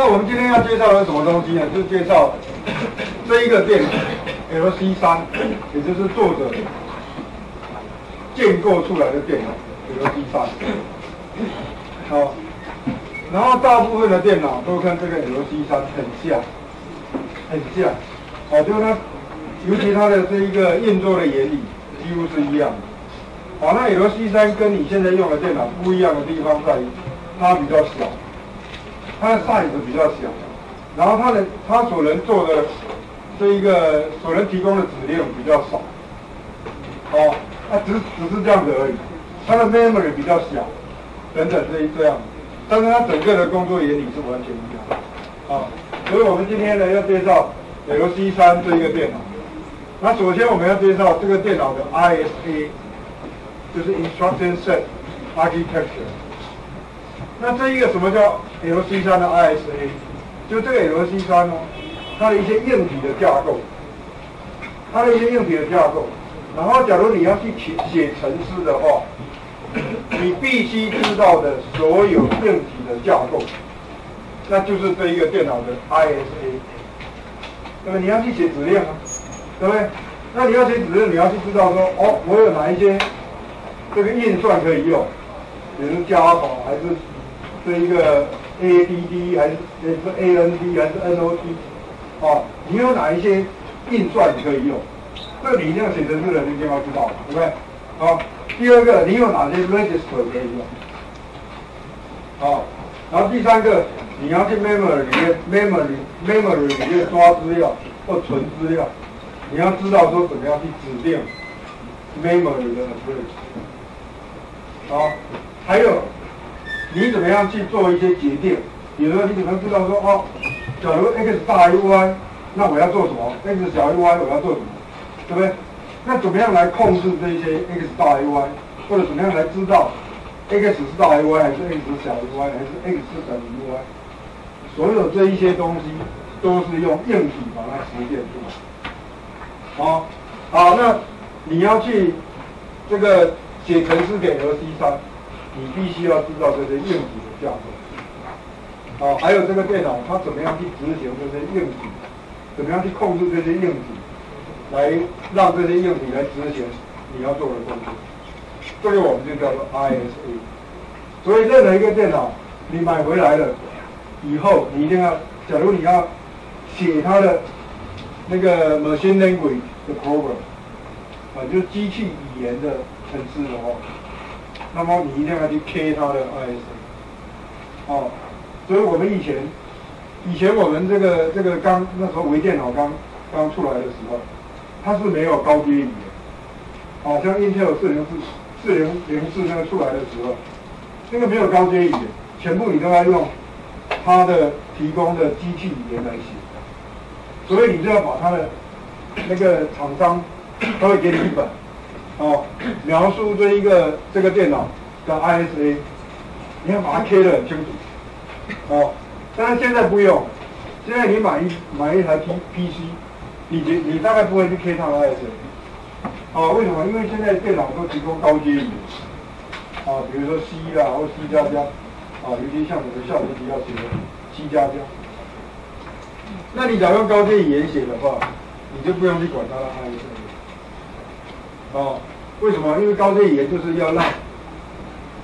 那我们今天要介绍的什么东西呢？就是介绍这一个电子 LC3， 也就是作者建构出来的电脑 LC3。好，然后大部分的电脑都跟这个 LC3 很像，好，就是它，尤其它的这一个运作的原理几乎是一样的。 好，那 LC3 跟你现在用的电脑不一样的地方在于，它比较小，它的 size 比较小，然后它所能做的这一个所能提供的指令比较少，好，它只是这样子而已，它的 memory 比较小，等等这样，但是它整个的工作原理是完全一样的，好，所以我们今天呢要介绍 LC3 这一个电脑，那首先我们要介绍这个电脑的 ISA。 就是 Instruction Set Architecture。那这一个什么叫 LC3 的 ISA？ 就这个 LC3 呢，它的一些硬体的架构，然后，假如你要去写程式的话，你必须知道的所有硬体的架构，那就是这一个电脑的 ISA。那么你要去写指令啊，对不对？那你要写指令，你要去知道说，哦，我有哪一些？ 这个运算可以用，比如加法还是这一个 ADD 还是 AND 还是 NOT， 哦，你有哪一些运算可以用？这个你一定要写程式的一定要知道，对不对？好，第二个你有哪些 register 可以用？好，然后第三个你要去 memory 里面抓资料或存资料，你要知道说怎么样去指定 memory 的 address。 好，还有，你怎么样去做一些决定？比如说，你怎么知道说哦，假如 x 大于 y， 那我要做什么 ？x 小于 y， 我要做什么？对不对？那怎么样来控制这些 x 大于 y， 或者怎么样来知道 x 是大于 y 还是 x 小于 y 还是 x 是等于 y？ 所有这一些东西都是用硬体把它实现出来。好，好，那你要去这个。 写程式给 LC3， 你必须要知道这些硬体的架构。好，还有这个电脑它怎么样去执行这些硬体，怎么样去控制这些硬体，来让这些硬体来执行你要做的工作。这个我们就叫做 ISA。所以任何一个电脑你买回来了以后，你一定要，假如你要写它的那个 machine language 的 program， 啊，就是机器语言的。 程式的话，那么你一定要去 K 它的 ISA， 哦，所以我们以前我们这个刚那时候微电脑刚出来的时候，它是没有高阶语言，好像 Intel 4004那个出来的时候，那个没有高阶语言，全部你都要用它的提供的机器语言来写，所以你就要把它的那个厂商他会给你一本。 哦，描述这个电脑的 ISA， 你要把它 K 得很清楚。哦，但是现在不用，现在你买一台 PC， 你大概不会去 K 它的 ISA。哦，为什么？因为现在电脑都提供高阶语言，啊、哦，比如说 C 啦或 C 加加，啊，尤其像我们下学期要学的 C 加加。那你假如用高阶语言写的话，你就不用去管它的 ISA。 哦，为什么？因为高阶语言就是要让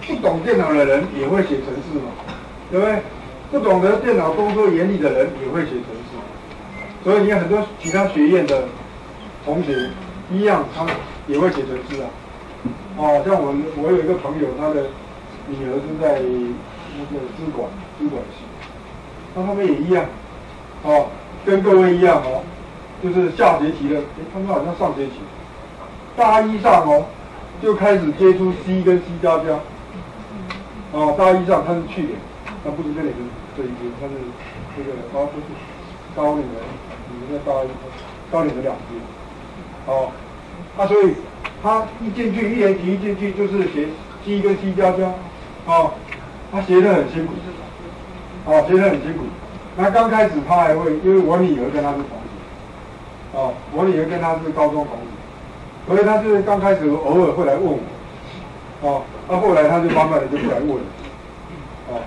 不懂电脑的人也会写程式嘛，对不对？不懂得电脑工作原理的人也会写程式，所以你看很多其他学院的同学一样，他也会写程式啊。哦，像我有一个朋友，他的女儿是在那个资管系，那他们也一样，哦，跟各位一样哦，就是下学期的，他们好像上学期。 大一上哦，就开始接触 C 跟 C 加加，哦，大一上他是去年，他不是这一年，他是这个高中高龄的，你们在大一，高龄的两年，哦，那、啊、所以他一进去一年级一进去就是学 C 跟 C 加加，哦，他学得很辛苦，哦，学得很辛苦。那刚开始他还会，因为我女儿跟他是同学，哦，我女儿跟他是高中同学。 所以他就是刚开始偶尔会来问我，哦，那、啊、后来他就慢慢的就不来问了，哦，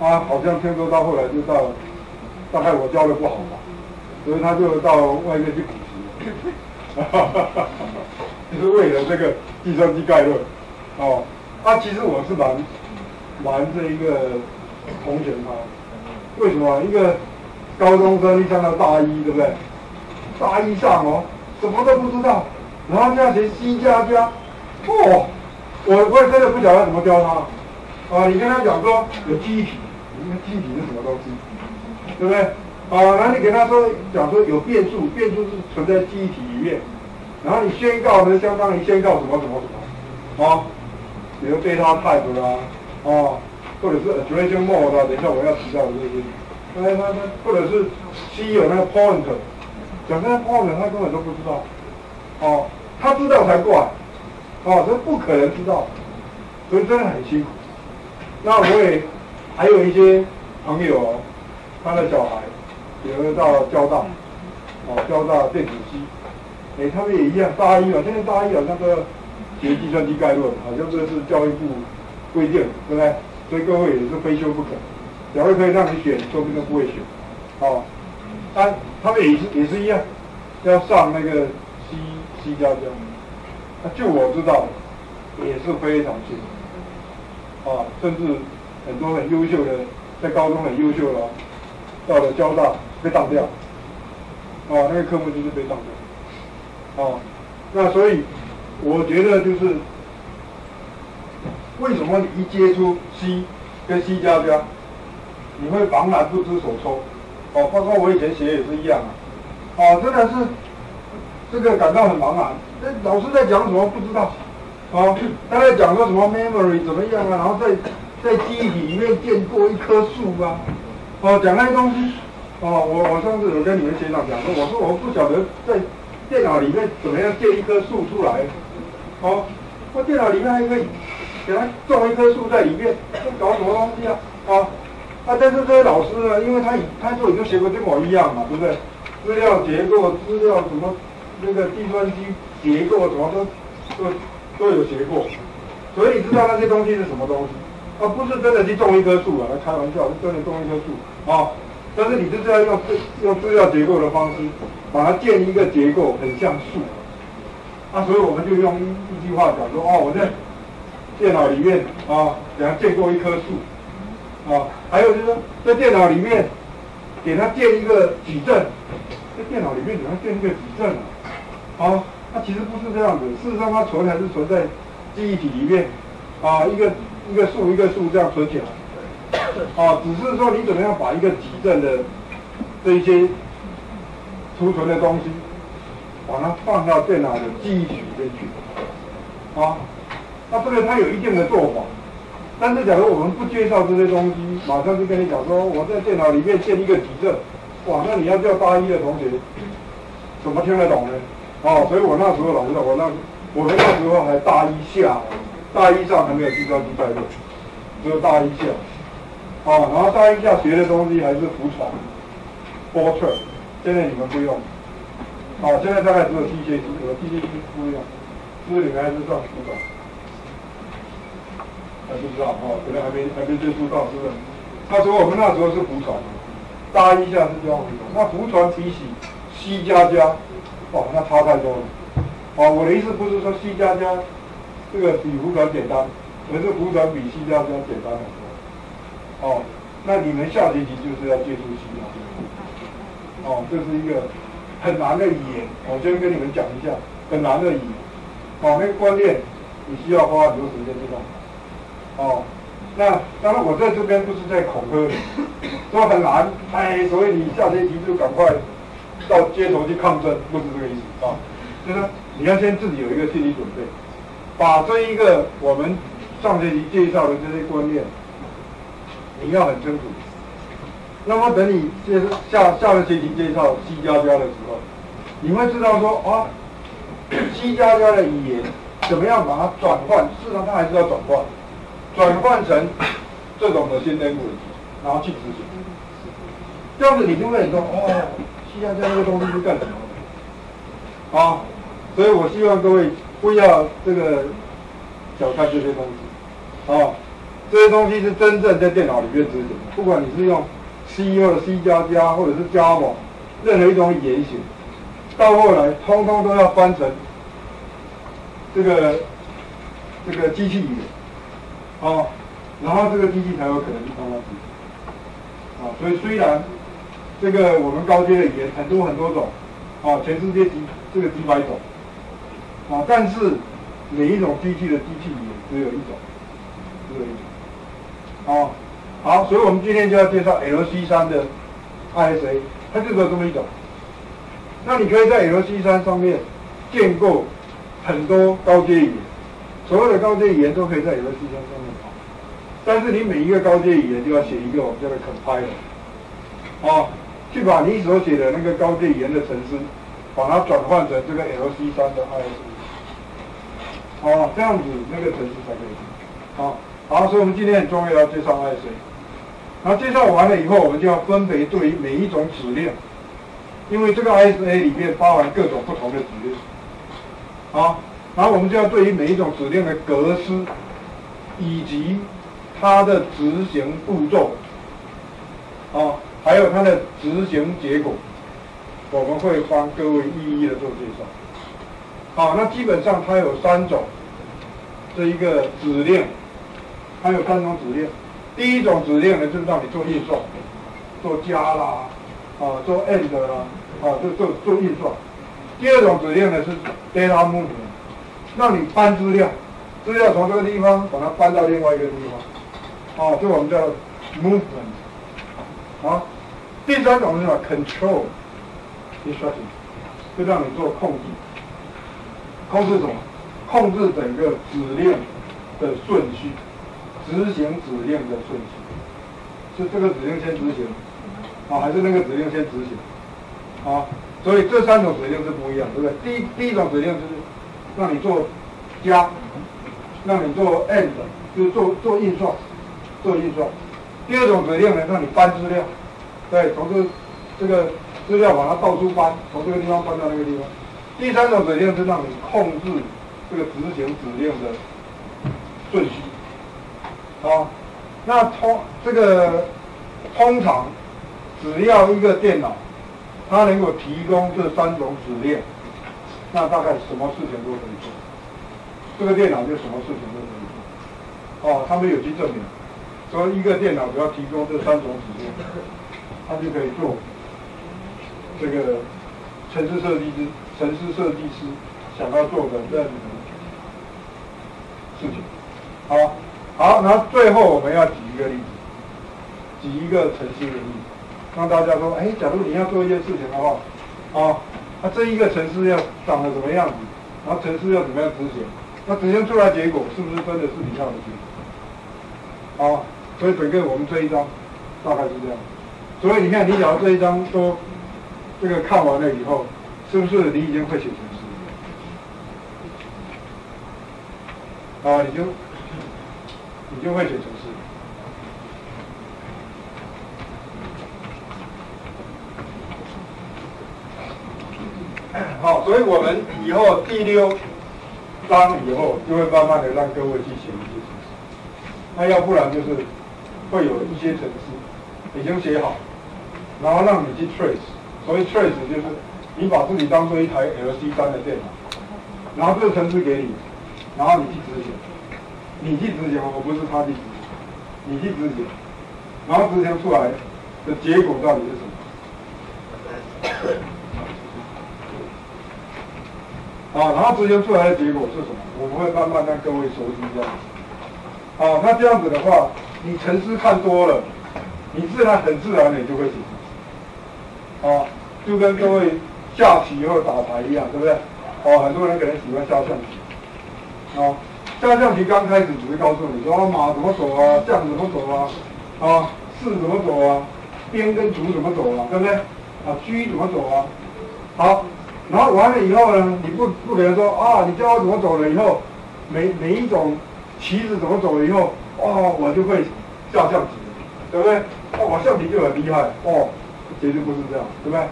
他、啊、好像听说到后来就到大概我教的不好吧，所以他就到外面去补习，就是为了这个计算机概论。哦，其实我是蛮这一个同学他，为什么一个高中生一上到大一，对不对？大一上哦，什么都不知道，然后就要学 C 加加，哦，我也真的不晓得怎么教他。啊，你跟他讲说有记忆体，你看记忆体是什么东西，对不对？啊，然后你给他说讲说有变数，变数是存在记忆体里面，然后你宣告呢，相当于宣告什么什么什么，啊，比如 data type 啦，啊，或者是 addition mode 啦，等一下我要提到的这些，或者是 C 有那个 point， 讲那个 point 他根本都不知道，哦、啊，他知道才怪，哦、啊，这不可能知道，所以真的很辛苦。那我也还有一些朋友、哦，他的小孩，比如到交大，哦，交大电子系，哎，他们也一样，大一了，现在大一了，那个学计算机概论，好像这是教育部规定，对不对？所以各位也是非修不可，假如可以让你选，说不定不会选，哦，但他们也是一样，要上那个 C 加加，那就我知道，也是非常辛苦。啊，甚至很多很优秀的，在高中很优秀了，到了交大被当掉，啊，那个科目就是被当掉，啊，那所以我觉得就是为什么你一接触 C 跟 C 加加，你会茫然不知所措，哦、啊，包括我以前学也是一样啊，啊，真的是这个感到很茫然，那老师在讲什么不知道。哦，他在讲说什么 memory 怎么样啊，然后在记忆体里面建过一棵树啊，哦，讲那些东西，哦，我上次有跟你们学长讲说，我说我不晓得在电脑里面怎么样建一棵树出来，哦，我电脑里面还可以给他种一棵树在里面，搞什么东西啊，哦，啊，但是这些老师呢，因为他就已经学过这模一样嘛，对不对？资料结构、资料什么那个计算机结构什么都有学过，所以你知道那些东西是什么东西，啊，不是真的去种一棵树啊，开玩笑，是真的种一棵树啊，但是你就是要用资料结构的方式，把它建一个结构，很像树，啊，所以我们就用一句话讲说，哦，我在电脑里面啊，给它建过一棵树，啊，还有就是说在电脑里面给它建一个矩阵，在电脑里面给它建一个矩阵啊。它其实不是这样子，事实上它存还是存在记忆体里面，啊，一个数一个数这样存起来，啊，只是说你怎么样把一个矩阵的这一些储存的东西，把它放到电脑的记忆体里面去，啊，那这个它有一定的做法，但是假如我们不介绍这些东西，马上就跟你讲说我在电脑里面建一个矩阵，哇，那你要叫大一的同学怎么听得懂呢？哦，所以我那时候老师，我那时候还大一下，大一上还没有计算机概论，只有大一下，哦，然后大一下学的东西还是服传、Fortran， 现在你们不用，哦，现在大概只有 TJC， 有 TJC 不用，所以你们还是上服传，还不知道哦，可能还没接触到，是不是？那时候我们那时候是服传，大一下是教服传，那服传比起 C 加加。哇，那差太多了。啊，我的意思不是说 C 加加这个比服传简单，而是服传比 C 加加简单很多。哦，那你们下学期就是要接触 C 加加。哦，这是一个很难的语言，我先跟你们讲一下，很难的语言。哦，那个观念你需要花很多时间去弄。哦，那当然我在这边不是在恐吓你，说很难，哎，所以你下学期就赶快。到街头去抗争，不是这个意思啊，就是你要先自己有一个心理准备，把这一个我们上学期介绍的这些观念，你要很清楚。那么等你下个学期介绍 C 加加的时候，你会知道说啊 ，C 加加的语言怎么样把它转换，事实上它还是要转换成这种的新单位，然后去执行。这样子你就会说哦。C 加加这个东西是干什么的？啊，所以我希望各位不要这个小看这些东西，啊，这些东西是真正在电脑里面执行的，不管你是用 C 或者 C 加加或者是 Java 任何一种语言型，到后来通通都要翻成这个机器语言，哦，然后这个机器才有可能去帮他执行。啊，所以虽然这个我们高阶的语言很多种，啊，全世界几百种，啊，但是每一种机器的机器语言只有一种，只有一种。啊，好，所以我们今天就要介绍 LC3 的 ISA， 它就只有这么一种。那你可以在 LC3 上面建构很多高阶语言，所有的高阶语言都可以在 LC3 上面跑。但是你每一个高阶语言就要写一个我们叫做 compiler， 啊，去把你所写的那个高阶语言的程式，把它转换成这个 LC3 的 ISA， 哦，这样子那个程式才可以。啊，好，所以我们今天很重要要介绍 ISA， 然后介绍完了以后，我们就要分别对于每一种指令，因为这个 ISA 里面包含各种不同的指令。好，然后我们就要对于每一种指令的格式以及它的执行步骤，啊，还有它的执行结果，我们会帮各位一一的做介绍。好，那基本上它有三种这一个指令，它有三种指令。第一种指令呢，就是让你做运算，做加啦，啊，做 AND 啦，啊，做运算。第二种指令呢是 data movement， 让你搬资料从这个地方把它搬到另外一个地方，啊，这我们叫 movement。啊，第三种是什么 ？control instruction， 就让你做控制，控制什么？控制整个指令的顺序，执行指令的顺序，是这个指令先执行，啊，还是那个指令先执行？啊。所以这三种指令是不一样，对不对？第一种指令就是让你做加，让你做 AND， 就是做运算，做运算。第二种指令呢，让你搬资料，对，从这个资料把它到处搬，从这个地方搬到那个地方。第三种指令是让你控制这个执行指令的顺序。好，那通常只要一个电脑，它能够提供这三种指令，那大概什么事情都可以做。这个电脑就什么事情都可以做。哦，他们有去证明，所以一个电脑只要提供这三种指令，它就可以做这个程式设计师想要做的任何事情。好，好，然后最后我们要举一个例子，举一个程式的例子。让大家说，哎，假如你要做一件事情的话，啊，那这一个程式要长得什么样子，然后程式要怎么样执行，那执行出来结果是不是真的是你要的结果？啊，所以整个我们这一章大概是这样。所以你看，你假如这一章都这个看完了以后，是不是你已经会写程式？啊，你就会写程式。好，所以我们以后第6章以后就会慢慢的让各位去写一些程式，那要不然就是会有一些程式已经写好，然后让你去 trace， 所以 trace 就是你把自己当做一台 LC3 的电脑，然后这个程式给你，然后你去执行，我不是他去执行，你去执行，然后执行出来的结果到底是什么？啊，然后执行出来的结果是什么？我们会慢慢让各位熟悉这样子。好，那这样子的话，你程式看多了，你很自然你就会写程式。啊，就跟各位下棋或打牌一样，对不对？哦，很多人可能喜欢下象棋。啊，下象棋刚开始只是告诉你说，哦，马怎么走啊，将怎么走啊，啊，士怎么走啊，兵跟卒怎么走啊，对不对？啊，车怎么走啊？好。然后完了以后呢，你不可能说啊，你教我怎么走了以后，每一种棋子怎么走了以后，哦，我就会下象棋，对不对？哦，我象棋就很厉害，哦，绝对不是这样，对不对？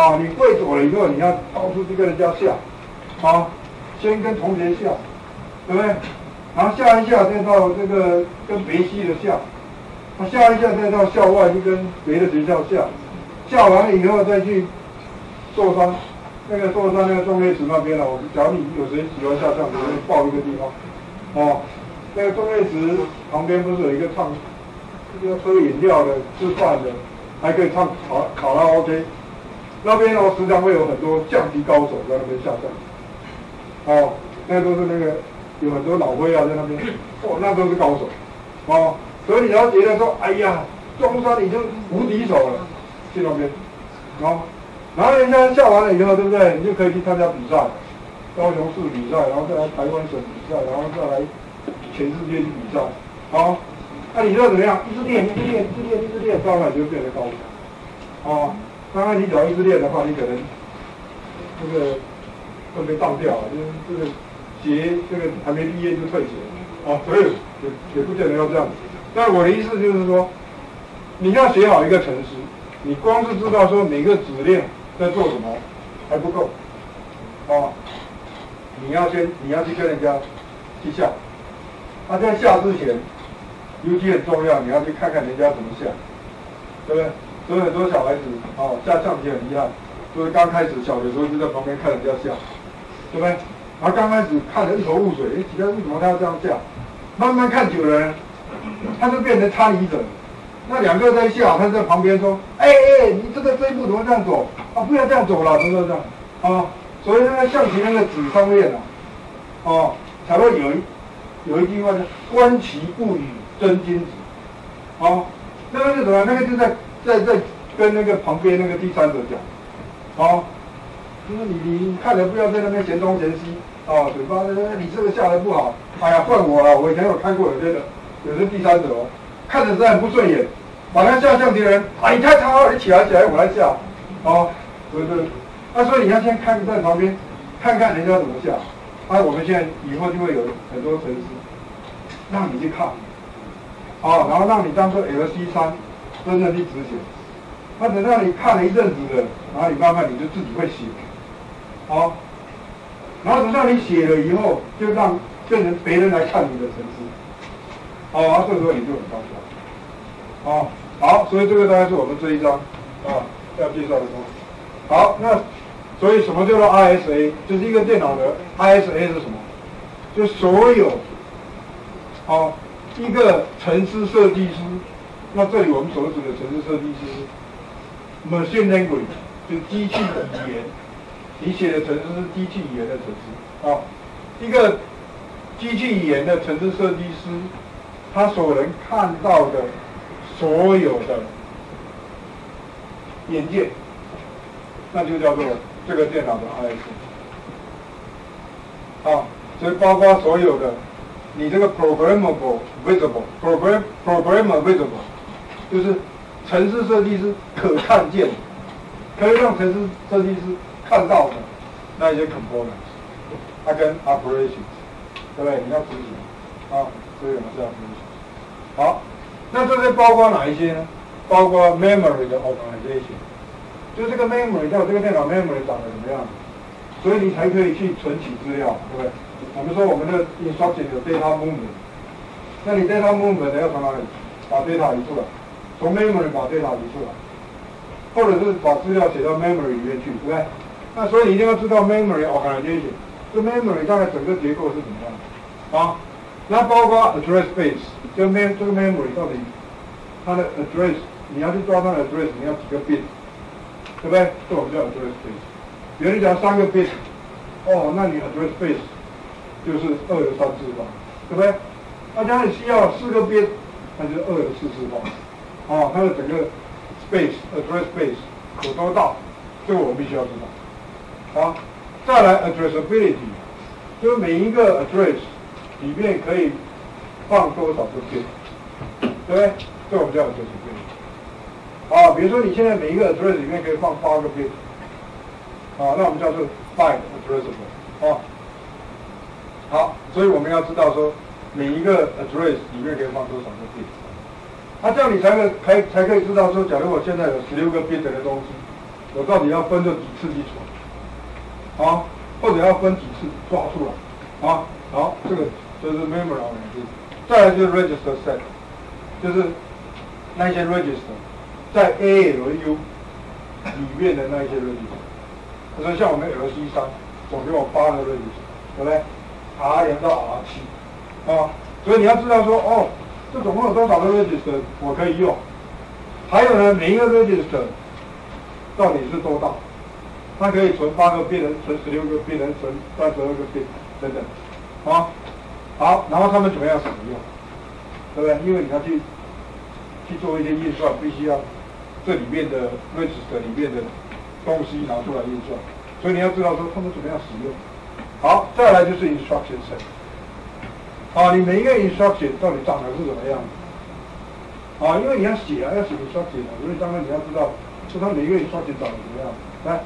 啊，你会走了以后，你要到处去跟人家下，啊，先跟同学下，对不对？然后下一下再到这个跟别系的下，那校内校再到校外去跟别的学校校，校完了以后再去座山，那个座山那个中黑池那边了。我假如你有谁喜欢下象，我会报一个地方。哦，那个中黑池旁边不是有一个唱，要喝饮料的、吃饭的，还可以唱卡拉 OK。那边哦，时常会有很多降级高手在那边下象。哦，那都是那个有很多老灰啊在那边，哦，那都是高手。哦。 所以你要觉得说，哎呀，中山已经无敌手了，去那边，哦，然后人家下完了以后，对不对？你就可以去参加比赛，高雄市比赛，然后再来台湾省比赛，然后再来全世界去比赛，好、哦，那、啊、你说怎么样？一直练，一直练，一直练，一直练，当然就变得高手。哦，刚刚你只要一直练的话，你可能这个会被当掉，就是这个学这个还没毕业就退学，哦，所以也不见得要这样子。 那我的意思就是说，你要写好一个程式，你光是知道说每个指令在做什么还不够，哦，你要去跟人家去下，那、啊、在下之前，尤其很重要，你要去看看人家怎么下，对不对？所以很多小孩子哦下象棋很厉害，就是刚开始小的时候就在旁边看人家下，对不对？然后刚开始看得一头雾水，哎，奇怪为什么他要这样下？慢慢看久了。 他就变成参与者，那两个在下，他在旁边说：“哎、欸、哎、欸，你这一步怎么这样走？啊，不要这样走了，怎么这样？啊，所以那个象棋那个纸上面啊，哦、啊，才会有一句话叫‘观棋不语真君子’，哦、啊，那个是什么？那个就在跟那个旁边那个第三者讲，哦、啊，就是你看来不要在那边嫌东嫌西，哦、啊，嘴巴你这个下得不好，哎呀，换我了，我以前有看过有些人。” 有是第三者哦，看着实在很不顺眼，把他下象棋的人，哎、啊，你太差了，你起来，我来下，哦，对不对？那、啊、所以你要先看在旁边，看看人家怎么下。那、啊、我们现在以后就会有很多程式，让你去看，哦，然后让你当做 LC3， 真正去执行。那、啊、等到你看了一阵子的，然后你慢慢你就自己会写，哦，然后等到你写了以后，就让变成别人来看你的程式。 哦，这时候你就很高兴。哦，好，所以这个大概是我们这一章啊要介绍的东西。好，那所以什么叫做 RSA？ 就是一个电脑的 RSA 是什么？就所有，哦，一个程式设计师，那这里我们所指的程式设计师 ，machine language 就机器语言，你写的程式是机器语言的程式啊、哦，一个机器语言的程式设计师。 他所能看到的所有的元件，那就叫做这个电脑的 IS。啊，所以包括所有的你这个 programmable visible， 就是程式设计师可看见，可以让程式设计师看到的那一些 components， 它跟 operations， 对不对？你要执行啊，所以我们这样。 好，那这些包括哪一些呢？包括 memory 的 organization， 就这个 memory 叫这个电脑 memory 长得怎么样，所以你才可以去存取资料，对不对？我们说我们的 instruction 有 data movement， 那你 data movement 要从哪里把 data 移出来？从 memory 把 data 移出来，或者是把资料写到 memory 里面去，对不对？那所以你一定要知道 memory organization， 这 memory 大概整个结构是怎么样的啊？ 那包括 address space， 这个 memory 到底它的 address， 你要去抓它的 address， 你要几个 bit， 对不对？这我们叫 address space。比如你讲3个 bit， 哦，那你 address space 就是2有3次方，对不对？那假如你需要4个 bit， 那就是2有4次方。哦，它的整个 space address space 有多大？这个我必须要知道。好，再来 addressability， 就是每一个 address。 里面可以放多少个 bit， 对不对？这我们叫 address bit。啊，比如说你现在每一个 address 里面可以放8个 bit， 啊，那我们叫做 byte addressable。啊，好，所以我们要知道说每一个 address 里面可以放多少个 bit， 那、啊、这样你才可以知道说，假如我现在有16个 bit 的东西，我到底要分这几次去存，啊，或者要分几次抓出来，啊，好，这个。 就是 memory 再来就是 register set， 就是那些 register 在 ALU 里面的那些 register。他说像我们 LC3 总共有8个 register， 对不对 ？R0 到 R7 啊，所以你要知道说，哦，这总共有多少个 register 我可以用？还有呢，每一个 register 到底是多大？它可以存8个 bit， 存16个 bit， 存32个 bit 等等，啊，好，然后他们怎么样使用？对不对？因为你要去做一些运算，必须要这里面的 register 里面的东西拿出来运算，所以你要知道说他们怎么样使用。好，再来就是 instruction set。啊，你每一个 instruction 到底长得是怎么样的？啊，因为你要写啊，要写 instruction 啊，所以当然你要知道，说它每一个 instruction 长得怎么样。来，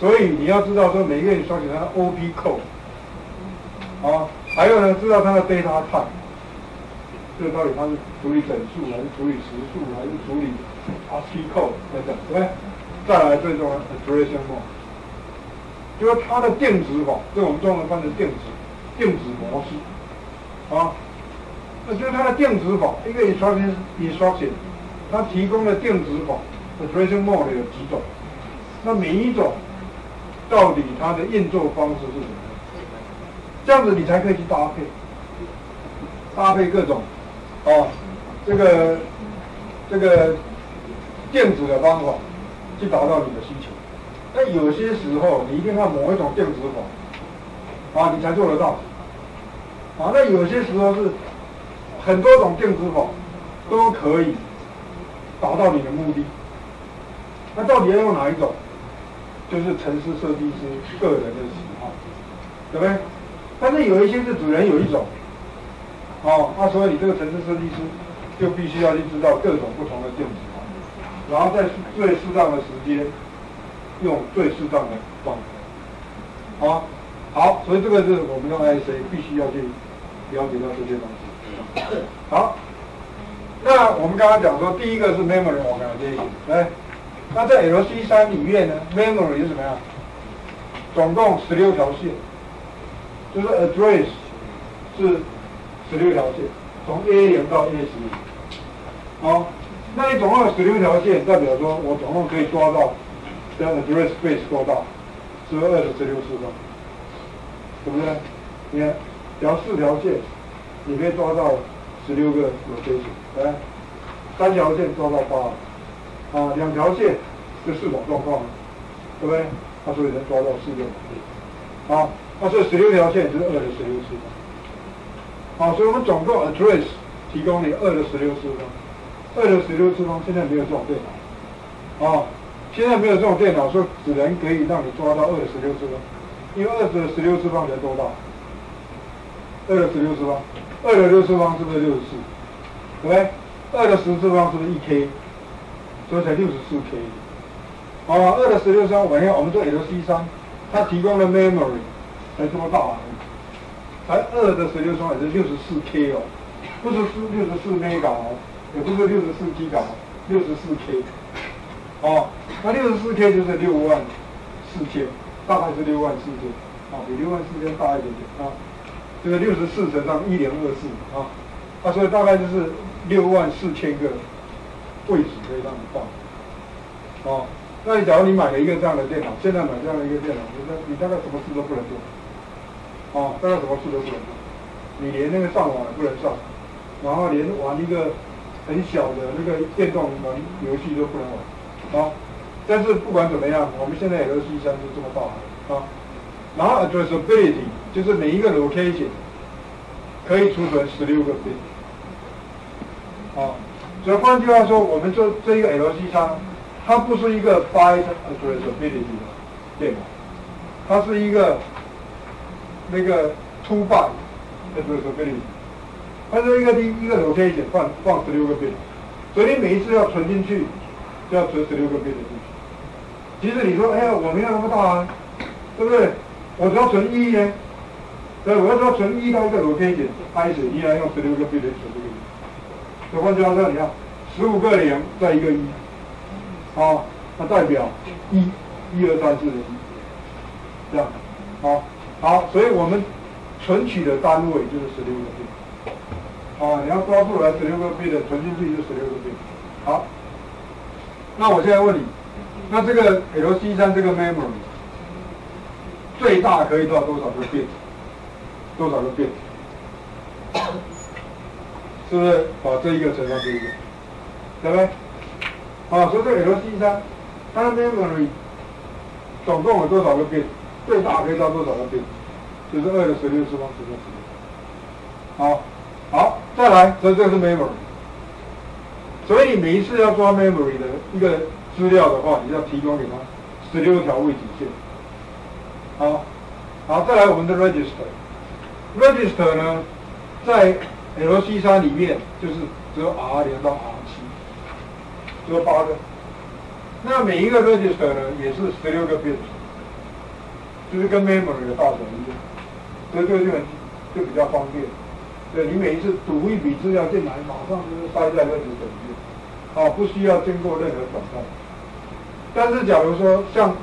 所以你要知道说每一个 instruction 它的 opcode。啊，还有呢，知道它的 data type。这个到底它是处理整数还是处理实数还是处理 ASCII code 等等，对不对？再来最重要 operation mode， 就是它的定值法，对我们中文翻成定值模式啊，那就是它的定值法。一个 instruction 它提供的定值法 operation mode 有几种，那每一种到底它的运作方式是什么？这样子你才可以去搭配各种。哦，这个电子的方法去达到你的需求，那有些时候你一定要某一种电子法，啊，你才做得到。啊，那有些时候是很多种电子法都可以达到你的目的，那到底要用哪一种？就是程式设计师个人的喜好，对不对？但是有一些是只能有一种。哦，那所以你这个程式设计师就必须要去知道各种不同的电子法，然后在最适当的时间用最适当的方法。啊，好，所以这个是我们用 IC 必须要去了解到这些东西。好，那我们刚刚讲说，第一个是 memory organization， 来，那在 LC3 里面呢 ，memory 是什么呀？总共16条线，就是 address 是16条线，从 A0 到 A11， 好，那你总共有16条线，代表说我总共可以抓到这样的 address space 多大？12、20、16、48，对不对？你看，只要4条线，你可以抓到16个 location， 来，3条线抓到8，啊，2条线就4种状况，对不对？那所以能抓到4个 location， 好，那这16条线就是20、16、48。好，所以我们总共 address 提供你2的16次方，2的16次方现在没有这种电脑，啊，现在没有这种电脑，所以只能可以让你抓到2的16次方，因为2的16次方人多大？2的16次方，2的6次方是不是64？对不对？2的10次方是不是1K？ 所以才64K。啊，2的16次方，我们做 LC3， 它提供的 memory 才这么大，啊。才2的16次方也是64K 哦，不是64MB 哦，也不是64GB， 64K 哦，那64K 就是64000，大概是64000，啊，比64000大一点点啊，这个64乘上1024啊，那所以大概就是64000个位置可以让你放，哦，那你假如你买了一个这样的电脑，现在买这样的一个电脑，你大概什么事都不能做。哦，大概什么事都不能做，你连那个上网也不能上，然后连玩一个很小的那个电动玩游戏都不能玩，啊，但是不管怎么样，我们现在有LC3就这么大了，啊，然后 addressability 就是每一个 location 可以储存16个 bit， 啊，所以换句话说，我们做这一个 LC3，它不是一个 byte addressability 的电脑，它是一个那个 two byte addressability， 它是一个 location 放16个 bit， 所以你每一次要存进去，就要存16个 bit 进去。即使你说，哎呀，我没有那么大啊，对不对？我只要存1呢，所以我要说存1到一个 location， 开始依然用16个 bit 存这个1。所以换句话说，你看，15个0再一个1，好，它代表1、1、2、3、4的1，这样，好。好，所以我们存取的单位就是16个 bit， 啊，你要抓出来16个 bit 的存进去就16个 bit，好，那我现在问你，那这个 LC3这个 memory 最大可以到多少个 bit？ 多少个 bit？ 是不是把这一个乘上这一个，对不对？好，所以这个 LC3它的 memory 总共有多少个 bit？ 最大可以到多少个 bit？ 就是2的16次方16。好，好，再来，所以这是 memory。 所以你每一次要抓 memory 的一个资料的话，你要提供给他16条位置线。好，好，再来我们的 register 呢，在 LC3里面就是只有 R0 到 R7， 只有8个。那每一个 register 呢也是16个 bit， 就是跟 memory 的大小一样，所以这个就比较方便。对，你每一次读一笔资料进来，马上就是塞在 register 里面。 啊，不需要经过任何转换。但是，假如说像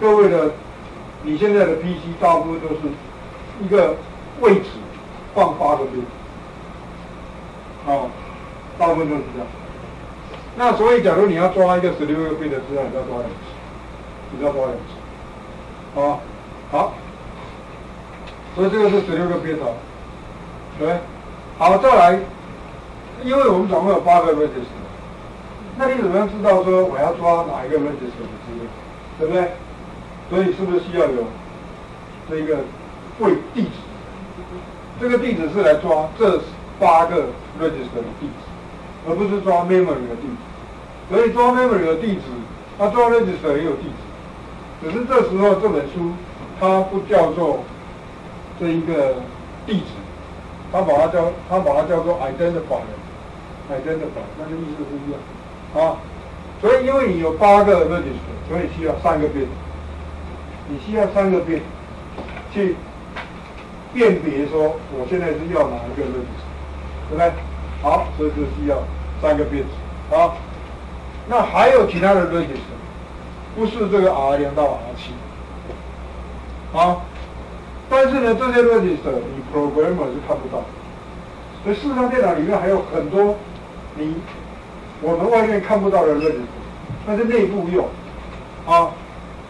各位的，你现在的 PC 大部分都是一个位置放8个 bit， 哦，大部分都是这样。那所以，假如你要抓一个16个 bit 的资料，你要抓2次，你要抓2次，啊，好。所以这个是16个 bit 啊，对。好，再来，因为我们总共有8个 register。 那你怎么样知道说我要抓哪一个 register 的资料，对不对？所以是不是需要有这一个位地址？这个地址是来抓这8个 register 的地址，而不是抓 memory 的地址。所以抓 memory 的地址，它抓 register 也有地址，只是这时候这本书它不叫做这一个地址，它把它叫做 identifier， 那就意思不一样。 啊，所以因为你有8个 register， 所以需要3个 bit， 你需要3个 bit 去辨别说我现在是要哪一个 register， 对不对？好，所以就需要3个 bit。好，那还有其他的 register， 不是这个 R0 到 R7。好，但是呢，这些 register 你 programmer 是看不到，所以视窗电脑里面还有很多你。 我们外面看不到的 register， 那是内部用，啊，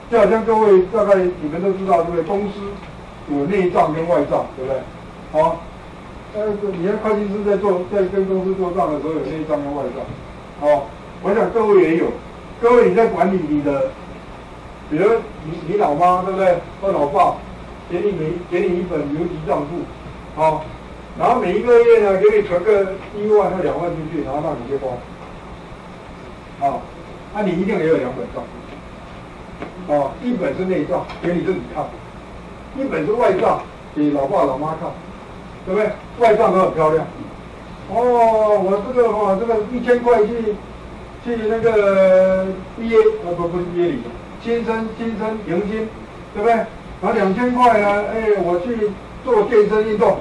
就好像各位大概你们都知道，对不对？公司有内账跟外账，对不对？啊，你看会计师在跟公司做账的时候有内账跟外账，啊，我想各位也有，各位你在管理你的，比如你老妈对不对？或老爸给你一本邮局账户，啊，然后每一个月呢给你存个1万或2万进去，然后让你去花。 啊，那、你一定也有2本账户，啊，一本是内账给你自己看，一本是外账给老爸老妈看，对不对？外账都很漂亮，哦，我这个哦，这个1000块去那个毕业啊不是毕业礼，新生迎新，对不对？然后2000块啊，哎，我去做健身运动，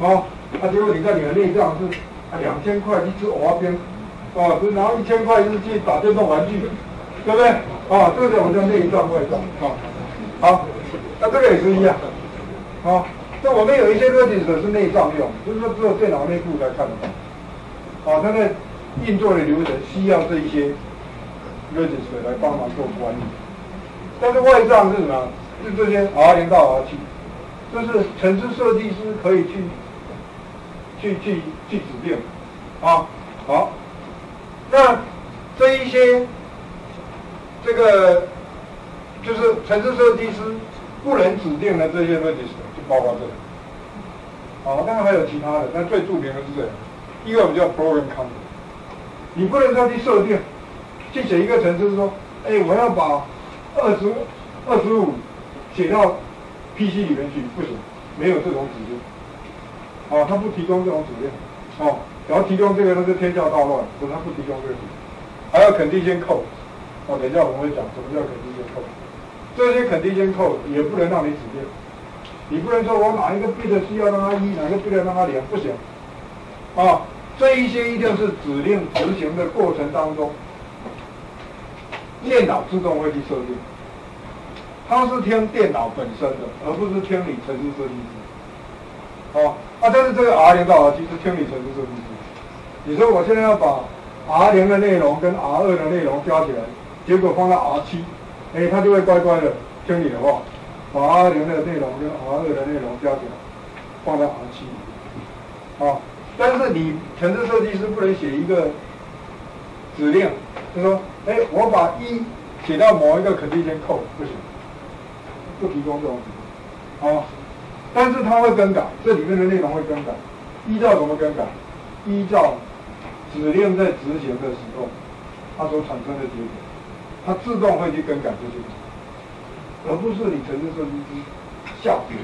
哦，啊，结果你看你的内账是啊2000块一只蚵仔煎。 哦，然后1000块是去打电动玩具，对不对？哦，这个我叫内账外账。哦，好，那、这个也是一样。哦，那我们有一些 register 是内账用，就是说只有电脑内部才看得到。哦，它在运作的流程需要这一些 register 来帮忙做管理。但是外账是什么？是这些 R0 到 R7， 就是程式设计师可以去指定。啊，好。 那这一些，这个就是程式设计师不能指定的这些 register 就包括这个。好，当然还有其他的，但最著名的是这个，一个我们叫 program counter。你不能说去设定，去写一个程式说，哎，我要把25写到 PC 里面去，不行，没有这种指令。啊，他不提供这种指令。哦。 然后提供这个那是天下大乱，可是他不提供这个，还有condition code， 哦，等一下我们会讲什么叫condition code， 这些condition code 也不能让你指定，你不能说我哪一个 bit 需要让它1，哪个 bit 让它2，不行，啊，这一些一定是指令执行的过程当中，电脑自动会去设定，它是听电脑本身的，而不是听你程式设计师，啊，但是这个 R0 到 R7是听你程式设计师。 你说我现在要把 R0 的内容跟 R2 的内容加起来，结果放到 R7， 哎，它就会乖乖的听你的话，把 R0 的内容跟 R2 的内容加起来，放到 R7。啊，但是你程式设计师不能写一个指令，就说，哎，我把一写到某一个 condition code， 不行，不提供这种指令。啊，但是它会更改，这里面的内容会更改，依照什么更改？依照指令在执行的时候，它所产生的结果，它自动会去更改这些东西，而不是你程式设计师下指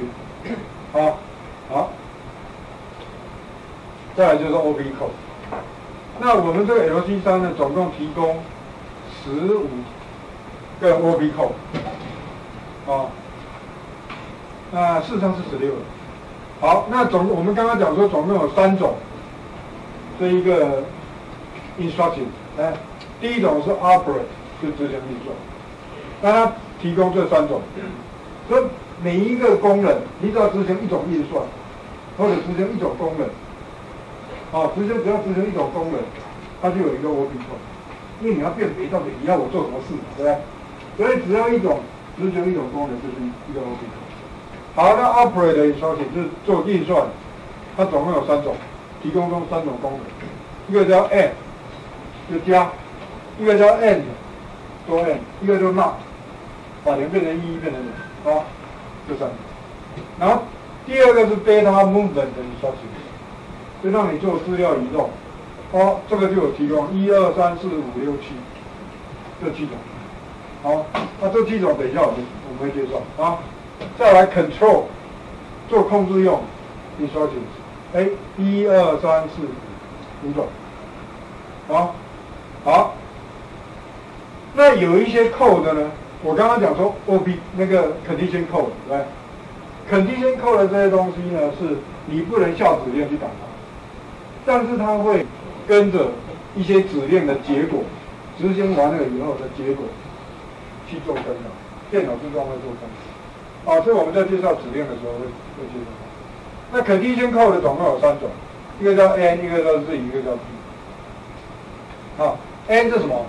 令。好，好，再来就是 opcode。那我们这个 LC3 呢，总共提供15个 opcode， 啊，那事实上是16个。好，那我们刚刚讲说总共有3种。这一个 instruction， 哎，第一种是 operate， 就执行运作，那它提供这3种，所以每一个功能，你只要执行一种运算，或者执行一种功能，啊，只要执行一种功能，它就有一个 opcode， 因为你要辨别到底你要我做什么事，对不对？所以只要一种执行一种功能，就是一个 opcode。好，那 operate 的 instruction 就是做运算，它总共有3种。提供中3种功能，一个叫 AND， 就加；一个叫 AND， 多 AND； 一个叫 NOT， 把0变成1，变成0，啊，就3种。然后第二个是 data movement 的 instruction， 就让你做资料移动，哦，这个就有提供1、2、3、4、5、6、7这7种，好，那这7种等一下我们会介绍啊。再来 control 做控制用 instruction。哎，1、2、3、4、5种，好，好。那有一些 code 呢，我刚刚讲说 OP 那个 condition code， 来 ，condition code 的这些东西呢，是你不能下指令去打它，但是它会跟着一些指令的结果，执行完了以后的结果去做更改，电脑自动会做更改。啊，所以我们在介绍指令的时候会介绍。那 condition code 总共有3种，一个叫 AND， 一个叫 Z， 一个叫 B。啊 ，AND 是什么？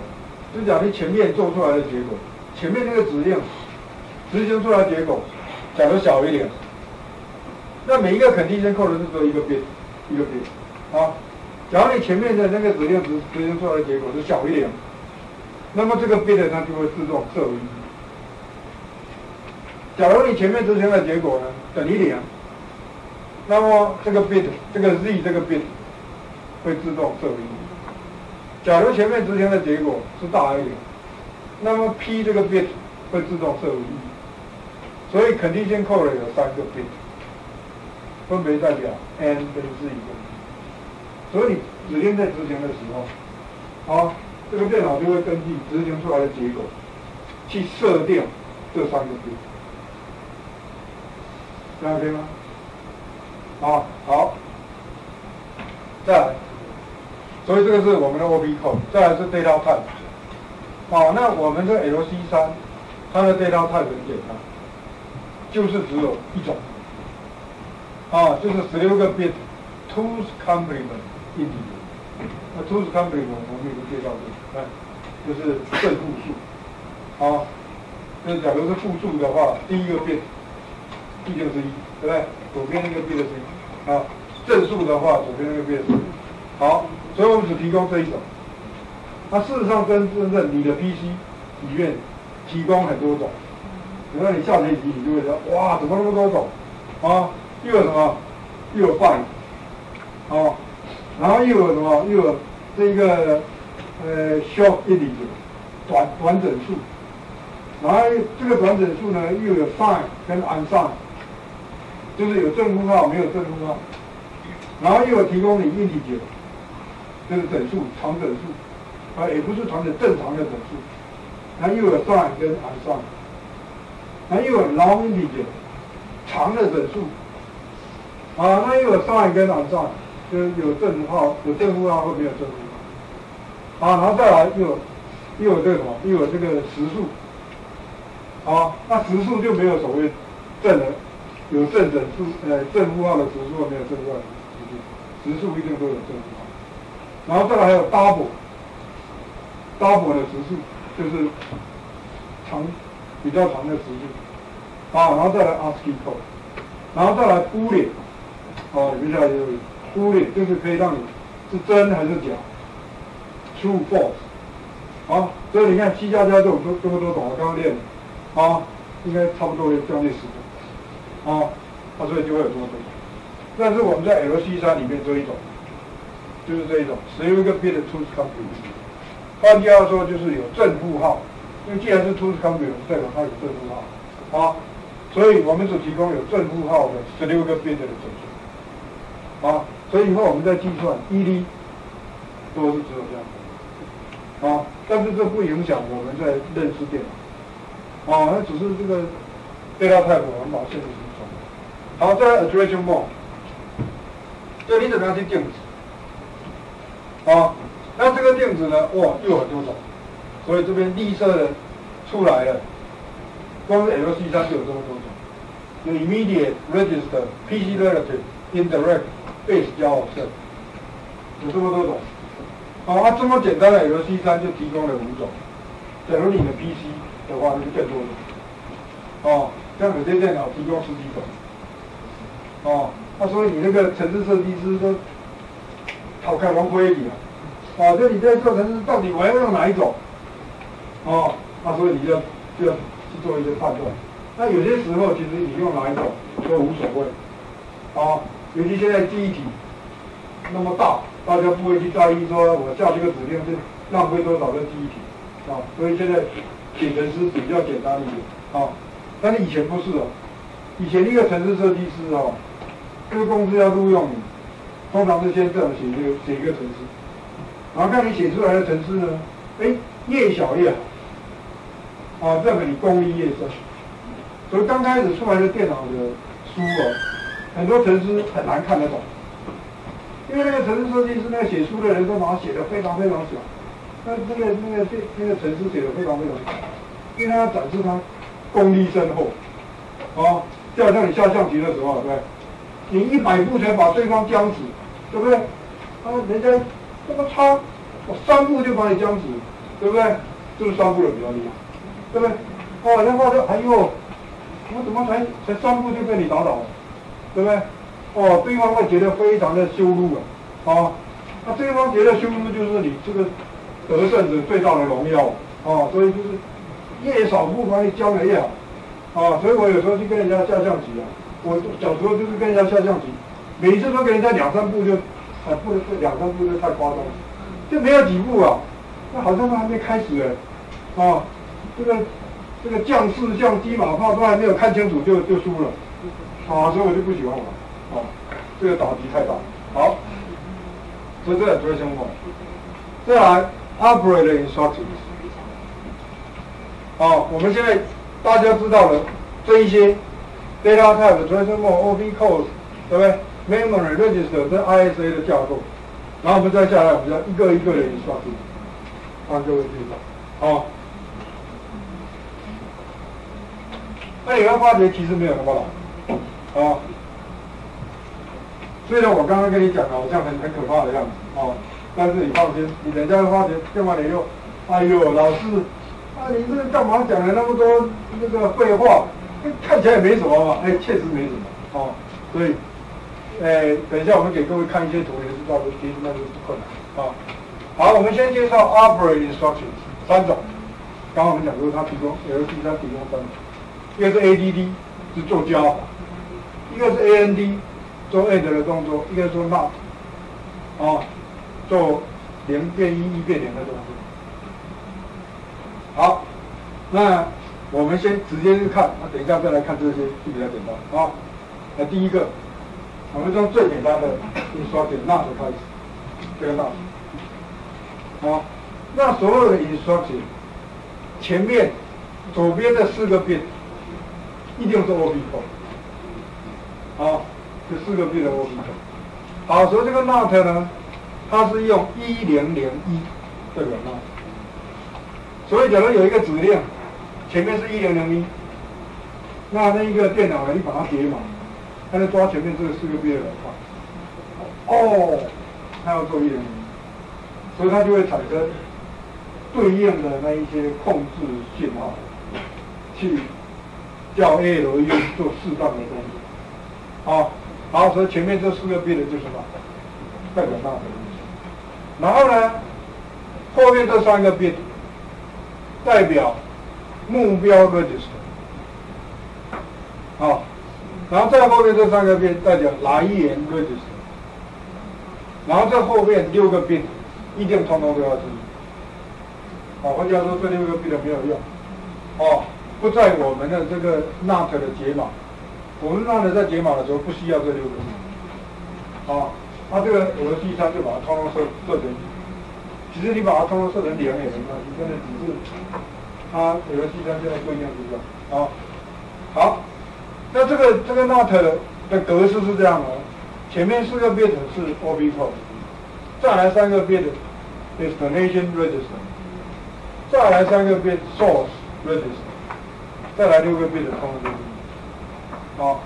就讲你前面做出来的结果，前面那个指令执行出来的结果，假如小于0，那每一个 condition code 是做一个变，一个变。啊，假如你前面的那个指令执行出来的结果是小于0，那么这个变它就会自动设为1。假如你前面执行的结果呢等于0。那么这个 bit， 这个 z 这个 bit 会自动设为1。假如前面执行的结果是大于0，那么 p 这个 bit 会自动设为1。所以 condition code 有3个 bit， 分别代表 AND 跟 z 跟 b。所以你指令在执行的时候，啊，这个电脑就会根据执行出来的结果去设定这3个 bit。这样可以吗？啊，好，再来，所以这个是我们的 opcode， 再来是 data type。好，那我们这 LC3 它的 data type 很简单，就是只有1种，啊，就是16个 bit Two's Complement integer。那 Two's Complement 我们已经介绍过，哎，就是正负数，啊，那假如是负数的话，第一个 bit 必定是1，对不对？左边那个 bit 是1，啊，正数的话，左边那个 bit 是1。好，所以我们只提供这1种。那事实上，真正你的 PC 里面提供很多种。比如说你下学期，你就会说，哇，怎么那么多种？啊，又有什么？又有 byte， 哦，然后又有什么？又有这个short integer， 短整数。然后这个短整数呢，又有 signed 跟 unsigned。就是有正负号，没有正负号，然后又有提供你integer，就是整数、长整数，啊，也不是正常的整数，然后又有signed跟unsigned，然后又有long integer，长的整数，啊，那又有signed跟unsigned，就是有正负号、有正负号或没有正负号，啊，然后再来又有这个什么，又有这个实数，啊，那实数就没有所谓正的。有正整数，正负号的实数没有正负号的实数，实数一定都有正负号。然后再来还有 double，高博的时数，就是长比较长的时数，好，然后再来 ASCII code， 然后再来估脸，好，你们下来就估脸，就是可以让你是真还是假 ，true false， 好，所以你看C++这种这么多懂了，刚刚练的，好，应该差不多有将近10个，好，那所以就会有这么多。 但是我们在 LC3 里面这一种，就是这一种11个bit的 Two's Complement。换句话说，就是有正负号，因为既然是 Two's Complement， 代表它有正负号，啊，所以我们只提供有正负号的16个bit的整数，啊，所以以后我们在计算 ED 都是只有这样，啊，但是这不影响我们在认识电脑，啊，它只是这个 data type 我们把它限制住。好，再来 addressing mode。 所以你怎么样去定值？啊，那这个定值呢？哇，又有很多种，所以这边绿色的出来了，光是 LC3 就有这么多种，有 immediate、register、PC relative、indirect、base 加 offset， 有这么多种。好，那这么简单的 LC3 就提供了5种。假如你的 PC 的话，那就更多种。哦，像有些电脑提供10几种。哦。 他说：“你那个程式设计师都好看玩归你啊，啊，就你在做程式到底我要用哪一种？哦，他说你就要去做一些判断。那有些时候其实你用哪一种都无所谓，啊，尤其现在记忆体那么大，大家不会去在意说我下这个指令是浪费多少个记忆体，啊，所以现在写程式比较简单一点，啊，但是以前不是哦，以前一个程式设计师哦。” 这个公司要录用你，通常是先这样写一个程式，然后看你写出来的程式呢，哎，越小越好，啊，代表你功力越深。所以刚开始出来的电脑的书哦，很多程式很难看得懂，因为那个程式设计师那个写书的人都把它写得非常非常小，那个程式写得非常非常小，因为他要展示他功力深厚，啊，就好像你下象棋的时候，对。 你100步才把对方僵死，对不对？啊，人家这么差，我3步就把你僵死，对不对？就是3步的比较厉害，对不对？哦，然后就哎呦，我怎么才3步就被你打倒了，对不对？哦，对方会觉得非常的羞辱啊，啊，那对方觉得羞辱就是你这个得胜者最大的荣耀啊，所以就是越少步把你僵得越好啊，所以我有时候去跟人家下象棋啊。 我小时候就是跟人家下象棋，每一次都给人家2、3步就，啊，不能2、3步就太夸张了，就没有几步啊，那好像都还没开始哎，啊，这个将士像鸡马炮都还没有看清楚就输了，啊，所以我就不喜欢玩，啊，这个打击太大，好，所以这个追凶猛，再来 operator instructions， 好，我们现在大家知道了这一些。 data type 的 translation opcode， 对不对 ？memory register 跟 ISA 的架构，然后我们再下来，我们要一个的去刷新，让各位知道。好，那你会发觉其实没有那么难。啊，虽然我刚刚跟你讲的好像很可怕的样子，啊，但是你放心，你人家会发觉，干嘛你又，哎呦，老师，啊，你这干嘛讲了那么多那个废话？ 看起来也没什么嘛，哎，确实没什么哦，所以，哎，等一下我们给各位看一些图，也知道其实那就是不困难啊、哦。好，我们先介绍 operate instructions 3种，刚刚我们讲过，它提供 LC3 提供3种，一个是 ADD 是做加法，一个是 AND 做 AND 的动作，一个是做 NOT 哦，做0变1，1变0的动作。好，那。 我们先直接去看，那等一下再来看这些就比较简单啊。那第一个，我们用最简单的instruction NOT开始，这个NOT。啊，那所有的instruction前面左边的4个bit一定是 opcode。啊，这4个bit的 opcode。好，所以这个NOT呢，它是用1001这个NOT。所以假如有一个指令。 前面是1001，那一个电脑呢，你把它解码，它就抓前面这4个bit来放。哦，它要做1001，所以它就会产生对应的那一些控制信号，去叫 ALU 做适当的东西。好，好，所以前面这四个 bit 就是什么，代表那个东西。然后呢，后面这三个 bit 代表目标 register。 好，然后再后面这三个 bit 代表来源 register， 然后这后面六个 bit 一定通通都要注意。好，换句话说，这六个 bit 没有用，哦，不在我们的这个 NOT 的解码，我们 NOT 在解码的时候不需要这六个 bit， 哦，那这个我的 C3就把它通通设成，其实你把它通通设成0也没关系，但是只是它有的 C3现在不一样地方，哦，好。 那这个 NOT 的格式是这样的，前面四个 bit 是 opcode， 再来三个 bit destination register， 再来三个 bit source register， 再来六个 bit 通知。好，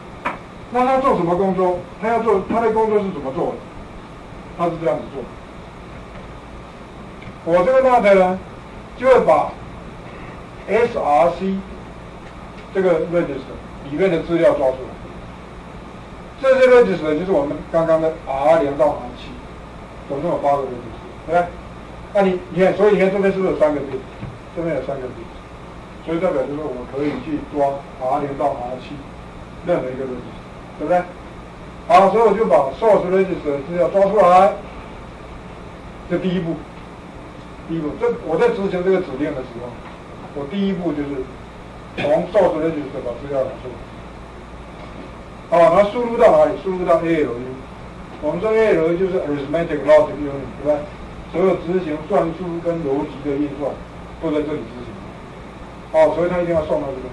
那他做什么工作？他的工作是怎么做的？他是这样子做。我这个 NOT 呢，就会把 SRC 这个 register。 里面的资料抓出来，这些 register 就是我们刚刚的 R0 到 R7， 总共有8个 register， 对吧？那你看，所以你看这边是不是有三个 bit？ 这边有三个 bit， 所以代表就是我们可以去抓 R0 到 R7 任何一个 register， 对不对？好，所以我就把 source register 资料抓出来，这第一步，这我在执行这个指令的时候，我第一步就是。 从 source register 把资料拿出来，好，然后输入到哪里？输入到 ALU。我们说 ALU 就是 arithmetic logic unit， 对吧？所有执行算术跟逻辑的运算都在这里执行。好，所以它一定要送到这边。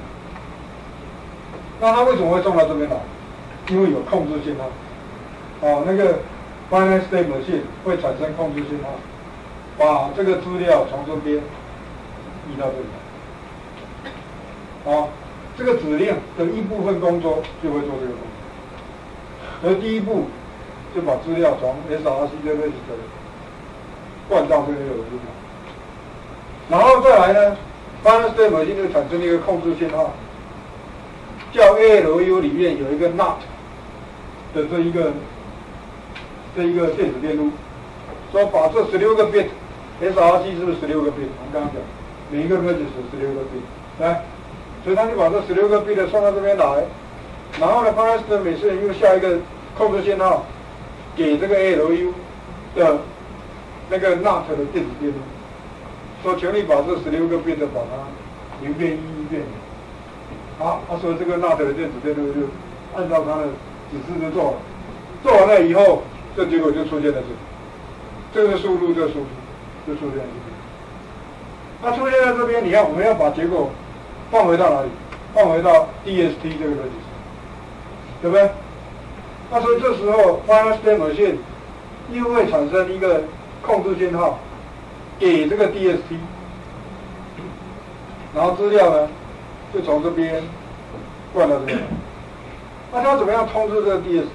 那它为什么会送到这边来？因为有控制信号。好，那个 finite state machine 会产生控制信号，把这个资料从这边移到这里。 好，这个指令的一部分工作就会做这个工作。所以第一步就把资料从 SRC 这边灌到这个有机码，然后再来呢 ，finite state machine 就产生一个控制信号，叫 ALU 里面有一个 NOT 的这一个电子电路，说把这16个 bit SRC 是不是16个 bit？ 我们刚刚讲，每一个 register 16个 bit， 来。 所以他就把这16个 bit 送到这边来，然后呢 ，finite state machine 又下一个控制信号给这个 ALU 的那个 NOT 的电子电路，说请你把这16个 bit 把它零变一，一变零。好，他说这个 NOT 的电子电路就按照它的指示就做了，做完了以后，这结果就出现了这个输入，就出现了这边。那出现在这边，你看我们要把结果。 放回到哪里？放回到 DST 这个 register， 对不对？那所以这时候 finite state machine 又会产生一个控制信号给这个 DST， 然后资料呢就从这边灌到这边。那它怎么样通知这个 DST？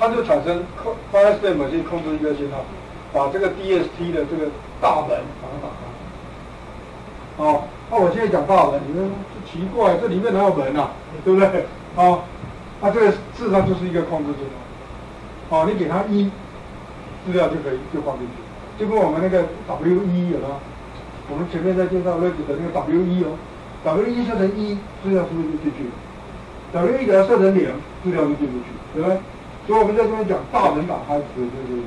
它就产生 finite state machine 控制一个信号，把这个 DST 的这个大门把它打开。 哦，那我现在讲大门，你们奇怪，这里面哪有门啊？对不对？哦，那这个事实上就是一个控制信号。哦，你给它一资料就可以就放进去，就跟我们那个 WE 有没有？我们前面在介绍 register 那个 WE 哦 ，WE 设成一，资料是不是就进去了 ？WE 给它设成0，资料就进不去，对不对？所以我们在这边讲大门打开，对不对？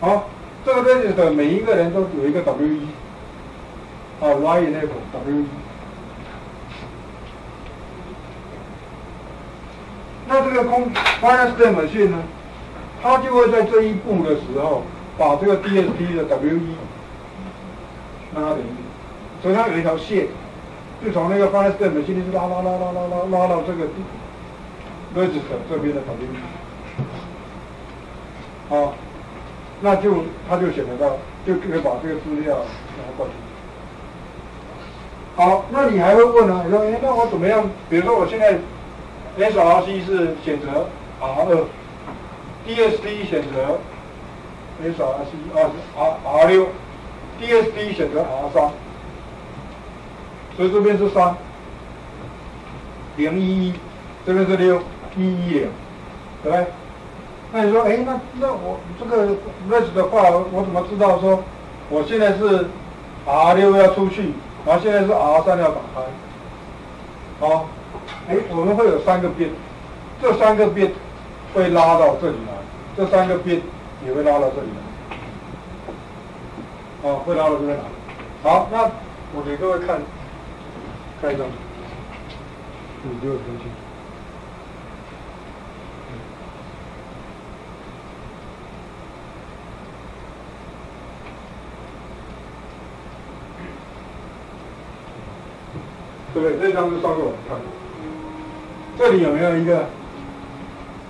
好，这个 register 每一个人都有一个 WE。 好 ，Y enable W。那这个finite state machine 呢，它就会在这一步的时候，把这个 DST 的 W 一拉零，所以它有一条线，就从那个finite state machine 一直拉到这个 register 这边的 W 一。好，那就它就显得到，就可以把这个资料拿过去。 好，那你还会问啊？你说，哎，那我怎么样？比如说，我现在 SRC 是选择 R2，DST 选择 SRC R6， DST 选择 R3， 所以这边是3 011， 这边是6 110， 对不对？那你说，哎，那我这个 rest 的话，我怎么知道说我现在是 R6 要出去，然后现在是 R3 要打开？好，哎，我们会有三个 bit， 这三个 bit 会拉到这里来，这三个 bit 也会拉到这里来。 哦，会拉到这边来。好，那我给各位看一张，你就进去。对不对？这张是上次我们看过。这里有没有一个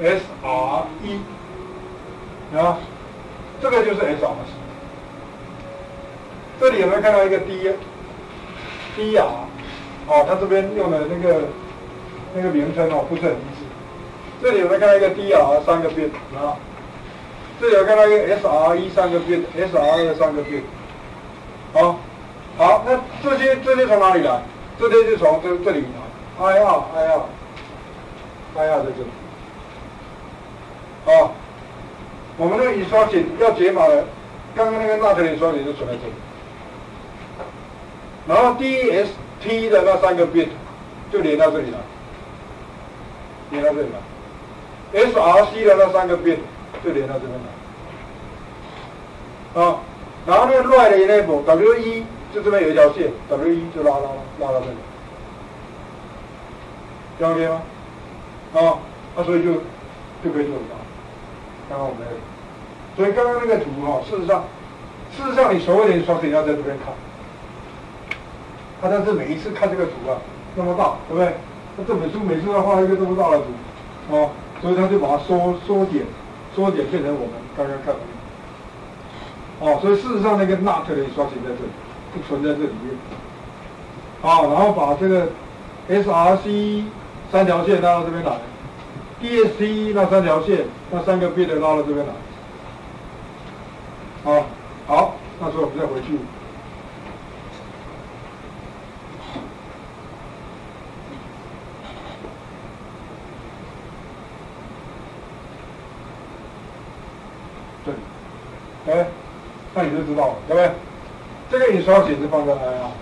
SRE 啊？这个就是 SRC。 这里有没有看到一个 DR？ 哦，它这边用的那个名称哦，不是很一致。这里有没有看到一个 DR 三个 bit 啊？这里有看到一个 SRE 三个 bit，SRE 三个 bit。好，好，那这些从哪里来？这些就从这里来。IR 在这里。好，我们那个 instruction 要解码的，刚刚那个 NOT 的 instruction 就存在这里。 然后 DST 的那三个 bit 就连到这里来，连到这里来 ；SRC 的那三个 bit 就连到这边来。啊，然后那个 right enable WE 就这边有一条线 ，WE 就拉到这里，这样 OK 吗？啊，那所以就可以做得到。刚刚我们那个，所以刚刚那个图哈、事实上你所有的双手要在这边看。 但是每一次看这个图啊，那么大，对不对？那这本书每次要画一个这么大的图，哦，所以他就把它缩减变成我们刚刚看的。哦，所以事实上那个 NOT 的instruction在这里，就存在这里面。好、哦，然后把这个 SRC 三条线拉到这边来 ，DST 那三条线，那三个 bit 拉到这边来。好、哦，好，那时候我们再回去。 哎，那你就知道了，对不对？这个 instruction 是放在 IR，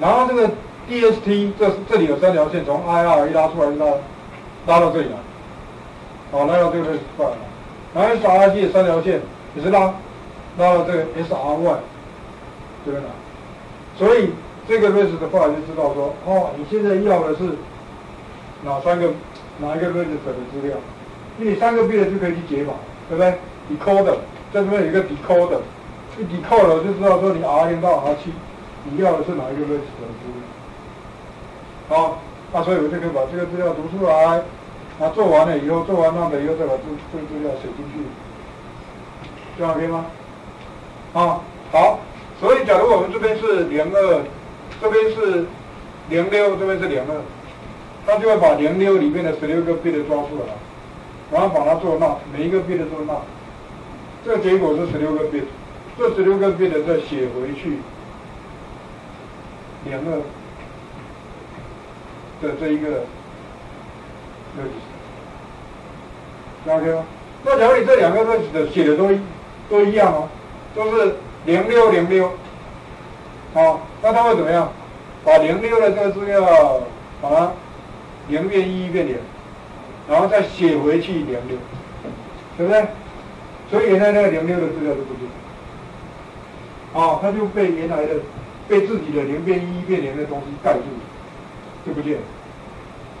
然后这个 DST 这里有三条线，从 IR 一拉出来，拉到这里来，好，拉到这个位置出来了。然后 SRC 也三条线也是拉到这个 SRY 这边来，所以这个 list 的话就知道说，哦，你现在要的是哪一个 list 的资料，因为你三个 bit 就可以去解码，对不对？ decoder 在这边有一个 decoder， 一 decoder 就知道说你 R0 到 R7， 你要的是哪一个 register 的资料。好，那所以我就可以把这个资料读出来，那做完了以后，做完那个以后再把这个资料写进去，这样 OK 吗？啊，好，所以假如我们这边是02，这边是06，这边是02，那就会把06里面的16个 bit 抓出来，然后把它做 NOT， 每一个 bit 做 NOT。 这个结果是16个 bit， 这16个 bit 再写回去02的这一个 register， OK 吗？那假如你这两个 register 写的都一样哦，都是0606，好，那它会怎么样？把06的这个资料把它0变1变0，然后再写回去06，对不对？ 所以原来那个06的资料就不见了，啊，它就被原来的被自己的0变1变0的东西盖住了，就不见了，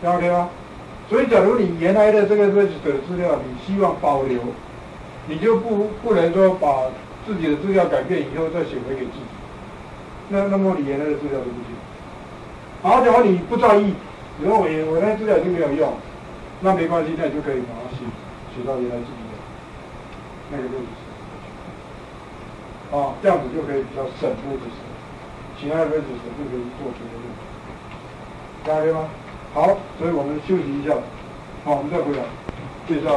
这样 OK 吗？所以假如你原来的这个 register 的资料你希望保留，你就不能说把自己的资料改变以后再写回给自己，那么你原来的资料就不见了。好，假如你不在意，你说我那资料已经没有用，那没关系，那你就可以把它写到原来自己。 那个位置，啊，这样子就可以比较省位置，其他的位置就可以做别的用途，大家明白吗？好，所以我们休息一下，好，我们再回来介绍。